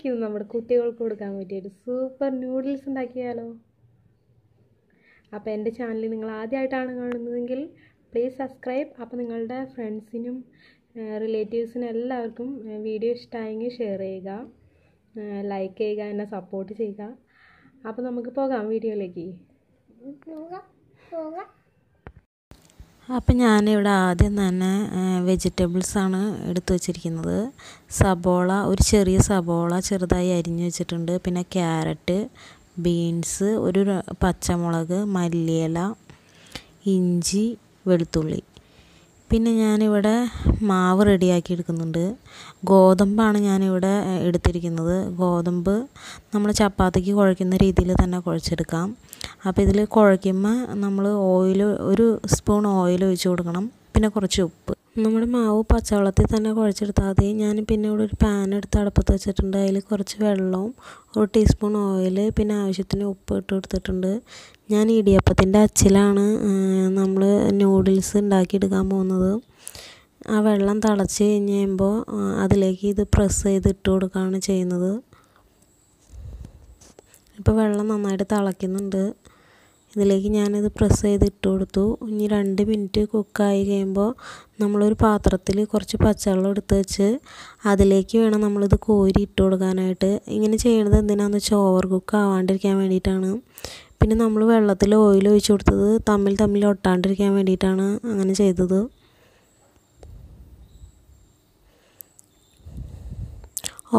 നമുക്ക് ഇന്ന് നമ്മുടെ കുട്ടികൾക്ക് കൊടുക്കാൻ പറ്റിയൊരു സൂപ്പർ നൂഡിൽസ് ഉണ്ടാക്കിയാലോ? അപ്പോൾ എൻ്റെ ചാനൽ നിങ്ങൾ ആദ്യമായിട്ടാണ് കാണുന്നതെങ്കിൽ പ്ലീസ് സബ്സ്ക്രൈബ്. അപ്പോൾ നിങ്ങളുടെ ഫ്രണ്ട്സിനും റിലേറ്റീവ്സിനും എല്ലാവർക്കും വീഡിയോ ഇഷ്ടമായെങ്കിൽ ഷെയർ ചെയ്യുക, ലൈക്ക് ചെയ്യുക, എന്നെ സപ്പോർട്ട് ചെയ്യുക. അപ്പോൾ നമുക്ക് പോകാം വീഡിയോയിലേക്ക്. അപ്പം ഞാനിവിടെ ആദ്യം തന്നെ വെജിറ്റബിൾസാണ് എടുത്തു വച്ചിരിക്കുന്നത്. സബോള, ഒരു ചെറിയ സബോള ചെറുതായി അരിഞ്ഞു വെച്ചിട്ടുണ്ട്. പിന്നെ ക്യാരറ്റ്, ബീൻസ്, ഒരു പച്ചമുളക്, മല്ലിയില, ഇഞ്ചി, വെളുത്തുള്ളി. പിന്നെ ഞാനിവിടെ മാവ് റെഡിയാക്കി എടുക്കുന്നുണ്ട്. ഗോതമ്പാണ് ഞാനിവിടെ എടുത്തിരിക്കുന്നത്. ഗോതമ്പ് നമ്മൾ ചപ്പാത്തിക്ക് കുഴയ്ക്കുന്ന രീതിയിൽ തന്നെ കുഴച്ചെടുക്കാം. അപ്പോൾ ഇതിൽ കുഴയ്ക്കുമ്പോൾ നമ്മൾ ഓയിൽ, ഒരു സ്പൂൺ ഓയിൽ ഒഴിച്ച് കൊടുക്കണം. പിന്നെ കുറച്ച് ഉപ്പ്. നമ്മുടെ മാവ് പച്ചവെള്ളത്തിൽ തന്നെ കുഴച്ചെടുത്താൽ മതി. ഞാൻ പിന്നെ ഇവിടെ ഒരു പാൻ എടുത്ത് അടുപ്പത്ത് വെച്ചിട്ടുണ്ട്. അതിൽ കുറച്ച് വെള്ളവും 1 ടീസ്പൂൺ ഓയിൽ, പിന്നെ ആവശ്യത്തിന് ഉപ്പ് ഇട്ട് കൊടുത്തിട്ടുണ്ട്. ഞാൻ ഇടിയപ്പത്തിൻ്റെ അച്ചിലാണ് നമ്മൾ നൂഡിൽസ് ഉണ്ടാക്കിയെടുക്കാൻ പോകുന്നത്. ആ വെള്ളം തിളച്ച് കഴിഞ്ഞ് കഴിയുമ്പോൾ അതിലേക്ക് ഇത് പ്രസ് ചെയ്ത് ഇട്ട് കൊടുക്കുകയാണ് ചെയ്യുന്നത്. ഇപ്പോൾ വെള്ളം നന്നായിട്ട് തിളയ്ക്കുന്നുണ്ട്. ഇതിലേക്ക് ഞാനിത് പ്രസ് ചെയ്ത് ഇട്ട് കൊടുത്തു. ഇനി 2 മിനിറ്റ് കുക്കായി കഴിയുമ്പോൾ നമ്മളൊരു പാത്രത്തിൽ കുറച്ച് പച്ചവെള്ളം എടുത്ത് വെച്ച് അതിലേക്ക് വേണം നമ്മളിത് കോരി ഇട്ട് കൊടുക്കാനായിട്ട്. ഇങ്ങനെ ചെയ്യണത് എന്തിനാണെന്ന് വെച്ചാൽ ഓവർ കുക്ക് ആവാണ്ടിരിക്കാൻ വേണ്ടിയിട്ടാണ്. പിന്നെ നമ്മൾ വെള്ളത്തിൽ ഓയിൽ ഒഴിച്ച് കൊടുത്തത് തമ്മിൽ ഒട്ടാണ്ടിരിക്കാൻ വേണ്ടിയിട്ടാണ് അങ്ങനെ ചെയ്തത്.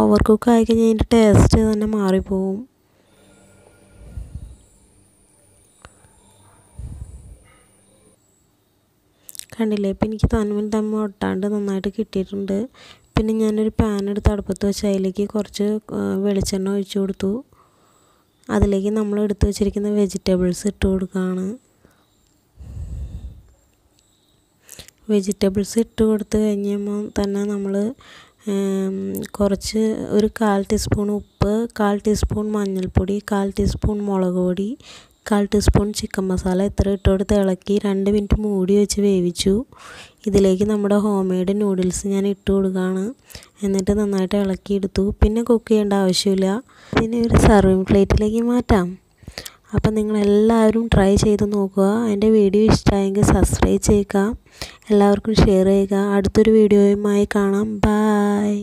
ഓവർ കുക്ക് ആയി കഴിഞ്ഞാൽ അതിൻ്റെ ടേസ്റ്റ് തന്നെ മാറിപ്പോവും. കണ്ടില്ലേ, ഇപ്പം എനിക്ക് തമ്മിൽ ഒട്ടാണ്ട് നന്നായിട്ട് കിട്ടിയിട്ടുണ്ട്. പിന്നെ ഞാനൊരു പാൻ എടുത്ത് അടുപ്പത്ത് വെച്ച് അതിലേക്ക് കുറച്ച് വെളിച്ചെണ്ണ ഒഴിച്ചു കൊടുത്തു. അതിലേക്ക് നമ്മൾ എടുത്തു വെച്ചിരിക്കുന്ന വെജിറ്റബിൾസ് ഇട്ട് കൊടുക്കുകയാണ്. വെജിറ്റബിൾസ് ഇട്ട് കൊടുത്ത് കഴിഞ്ഞപ്പോൾ തന്നെ നമ്മൾ കുറച്ച്, 1/4 ടീസ്പൂൺ ഉപ്പ്, 1/4 ടീസ്പൂൺ മഞ്ഞൾപ്പൊടി, 1/4 ടീസ്പൂൺ മുളക് പൊടി, 1/4 ടീസ്പൂൺ ചിക്കൻ മസാല ഇത്ര ഇട്ട് കൊടുത്ത് ഇളക്കി 2 മിനിറ്റ് മൂടി വെച്ച് വേവിച്ചു. ഇതിലേക്ക് നമ്മുടെ ഹോം മെയ്ഡ് നൂഡിൽസ് ഞാൻ ഇട്ട് കൊടുക്കുകയാണ്. എന്നിട്ട് നന്നായിട്ട് ഇളക്കിയെടുത്തു. പിന്നെ കുക്ക് ചെയ്യേണ്ട ആവശ്യമില്ല. പിന്നെ ഒരു സർവിങ് പ്ലേറ്റിലേക്ക് മാറ്റാം. അപ്പം നിങ്ങളെല്ലാവരും ട്രൈ ചെയ്ത് നോക്കുക. എൻ്റെ വീഡിയോ ഇഷ്ടമായെങ്കിൽ സബ്സ്ക്രൈബ് ചെയ്യുക, എല്ലാവർക്കും ഷെയർ ചെയ്യുക. അടുത്തൊരു വീഡിയോയുമായി കാണാം. ബൈ.